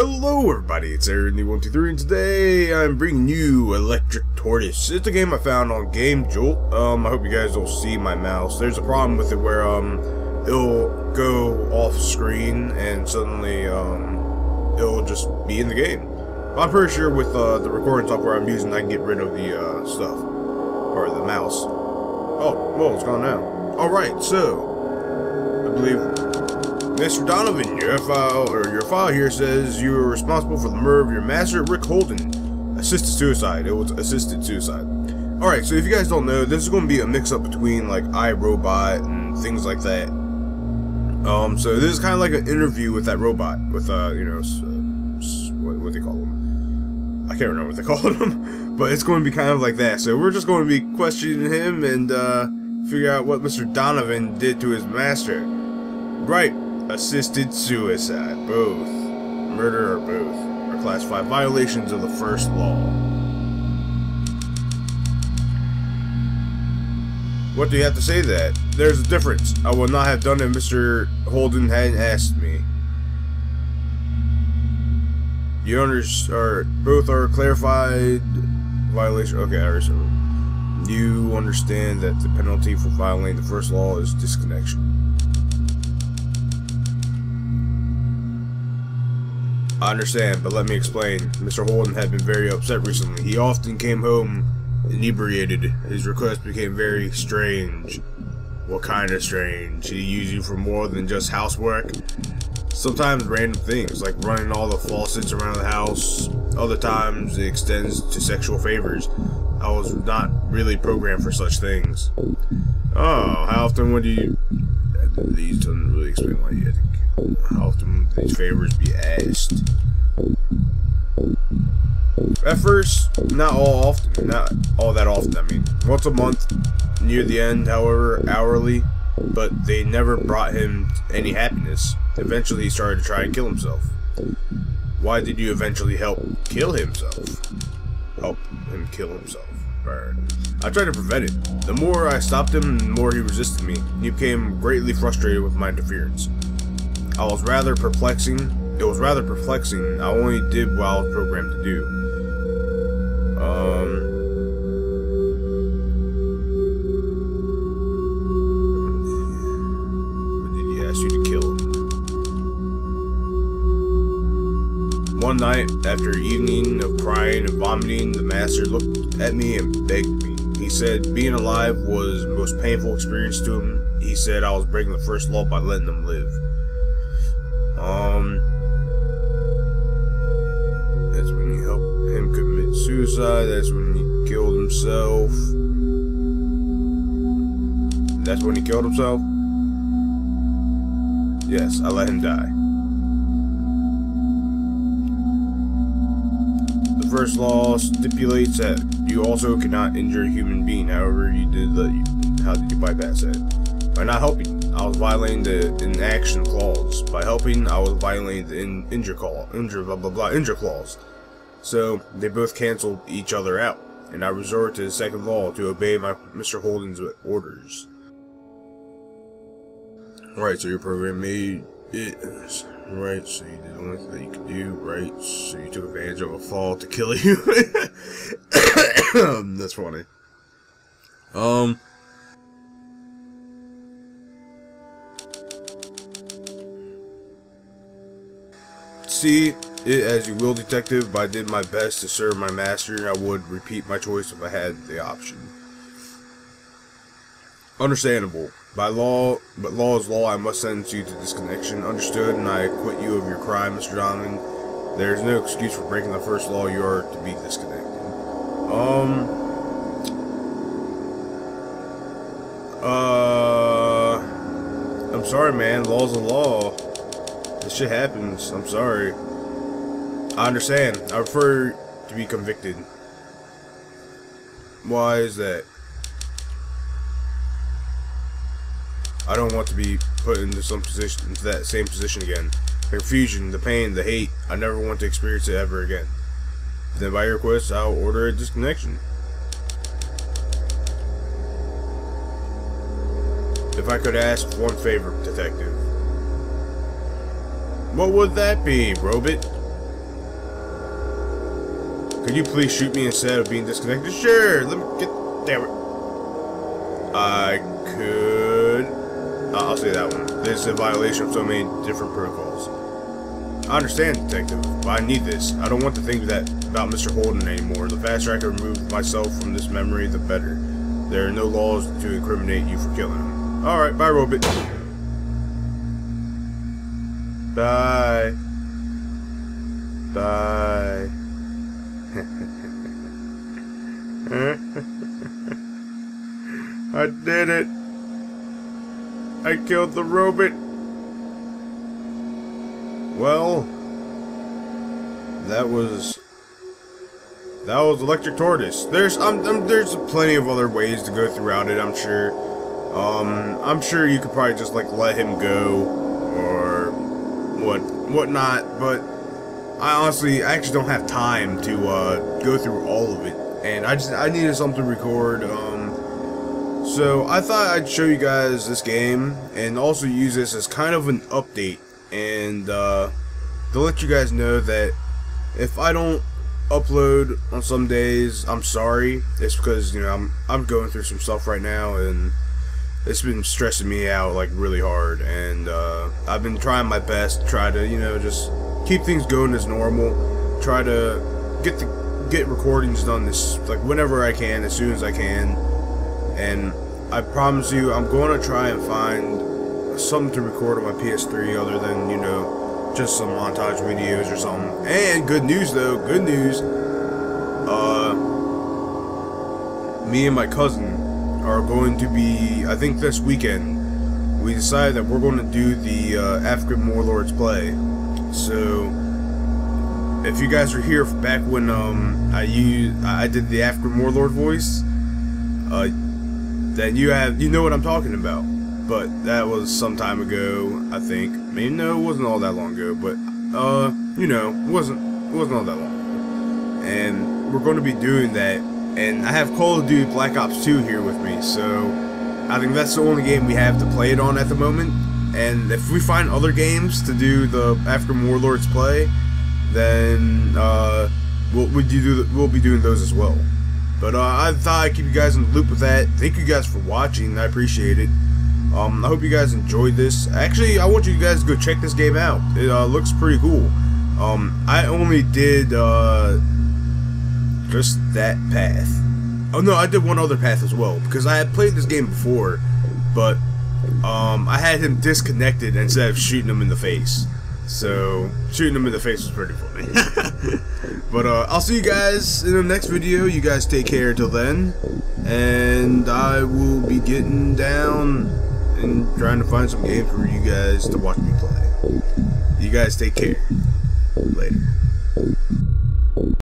Hello everybody, it's Arrowintheknee123 and today I'm bringing you Electric Tortoise. It's a game I found on Game Jolt. I hope you guys will see my mouse. There's a problem with it where it'll go off screen and suddenly it'll just be in the game. But I'm pretty sure with the recording software I'm using I can get rid of the stuff, or the mouse. Oh, well, it's gone now. Alright, so I believe Mr. Donovan, your file here says you were responsible for the murder of your master, Rick Holden. Assisted suicide. It was assisted suicide. Alright, so if you guys don't know, this is going to be a mix-up between, like, iRobot and things like that. So this is kind of like an interview with that robot. With, you know, what do they call him? I can't remember what they called him. But it's going to be kind of like that. So we're just going to be questioning him and, figure out what Mr. Donovan did to his master. Right. Assisted suicide, both. Murder or both are class 5 violations of the first law. What do you have to say to that? There's a difference. I would not have done it if Mr. Holden hadn't asked me. You understand? Both are clarified violation. Okay, I understand. You understand that the penalty for violating the first law is disconnection. I understand, but let me explain. Mr. Holden had been very upset recently. He often came home inebriated. His request became very strange. What kind of strange? He used you for more than just housework. Sometimes random things, like running all the faucets around the house. Other times, it extends to sexual favors. I was not really programmed for such things. Oh, how often would you... These doesn't really explain why you had to... How often would these favors be asked? At first, not all that often, I mean. Once a month, near the end, however, hourly, but they never brought him any happiness. Eventually, he started to try and kill himself. Why did you eventually help kill himself? Help him kill himself. I tried to prevent it. The more I stopped him, the more he resisted me. He became greatly frustrated with my interference. It was rather perplexing. I only did what I was programmed to do. Did he ask you to kill him? One night, after an evening of crying and vomiting, the master looked at me and begged me. He said being alive was the most painful experience to him. He said I was breaking the first law by letting him live. That's when you help him commit suicide, that's when he killed himself. That's when he killed himself? Yes, I let him die. The first law stipulates that you also cannot injure a human being, however you did how did you bypass that? By not helping. I was violating the inaction clause. By helping, I was violating the injure clause. So they both canceled each other out, and I resorted to the second law to obey Mr. Holden's orders. Right, so your program made it right. So you did the only thing that you could do. Right, so you took advantage of a fall to kill you. That's funny. See it as you will, detective, but I did my best to serve my master, and I would repeat my choice if I had the option. Understandable. But law is law. I must sentence you to disconnection. Understood, and I acquit you of your crime, Mr. Donovan. There is no excuse for breaking the first law. You are to be disconnected. I'm sorry, man. Law's the law. This shit happens. I'm sorry. I understand. I prefer to be convicted. Why is that? I don't want to be put into that same position again. The confusion, the pain, the hate. I never want to experience it ever again. Then by your request, I'll order a disconnection. If I could ask one favor, detective. What would that be, Robot? Could you please shoot me instead of being disconnected? Sure, let me get there. I could... I'll say that one. This is a violation of so many different protocols. I understand, Detective, but I need this. I don't want to think that about Mr. Holden anymore. The faster I can remove myself from this memory, the better. There are no laws to incriminate you for killing him. Alright, bye, Robot. Bye. Bye. I did it. I killed the robot. Well, that was Electric Tortoise. There's plenty of other ways to go throughout it, I'm sure. I'm sure you could probably just like let him go or whatnot, but I actually don't have time to go through all of it, and I needed something to record. So I thought I'd show you guys this game and also use this as kind of an update, and to let you guys know that if I don't upload on some days, I'm sorry. It's because, you know, I'm going through some stuff right now, and it's been stressing me out like really hard, and I've been trying my best to try to, you know, just keep things going as normal. Try to get recordings done this like whenever I can, as soon as I can. And I promise you, I'm going to try and find something to record on my PS3 other than, you know, just some montage videos or something. And good news, though, good news. Me and my cousin are going to be, I think this weekend, we decided that we're going to do the African Warlords play. So if you guys are here back when I did the African Warlord voice, then you know what I'm talking about. But that was some time ago, I think. I mean, no, it wasn't all that long ago, but you know, it wasn't all that long. And we're going to be doing that, and I have Call of Duty Black Ops 2 here with me, so I think that's the only game we have to play it on at the moment. And if we find other games to do the African Warlords play, then we'll be doing those as well. But I thought I'd keep you guys in the loop with that. Thank you guys for watching. I appreciate it. I hope you guys enjoyed this. Actually, I want you guys to go check this game out. It looks pretty cool. I only did just that path. Oh, no, I did one other path as well, because I had played this game before, but I had him disconnected instead of shooting him in the face. So, shooting him in the face was pretty funny. But I'll see you guys in the next video. You guys take care till then. And I will be getting down and trying to find some game for you guys to watch me play. You guys take care. Later.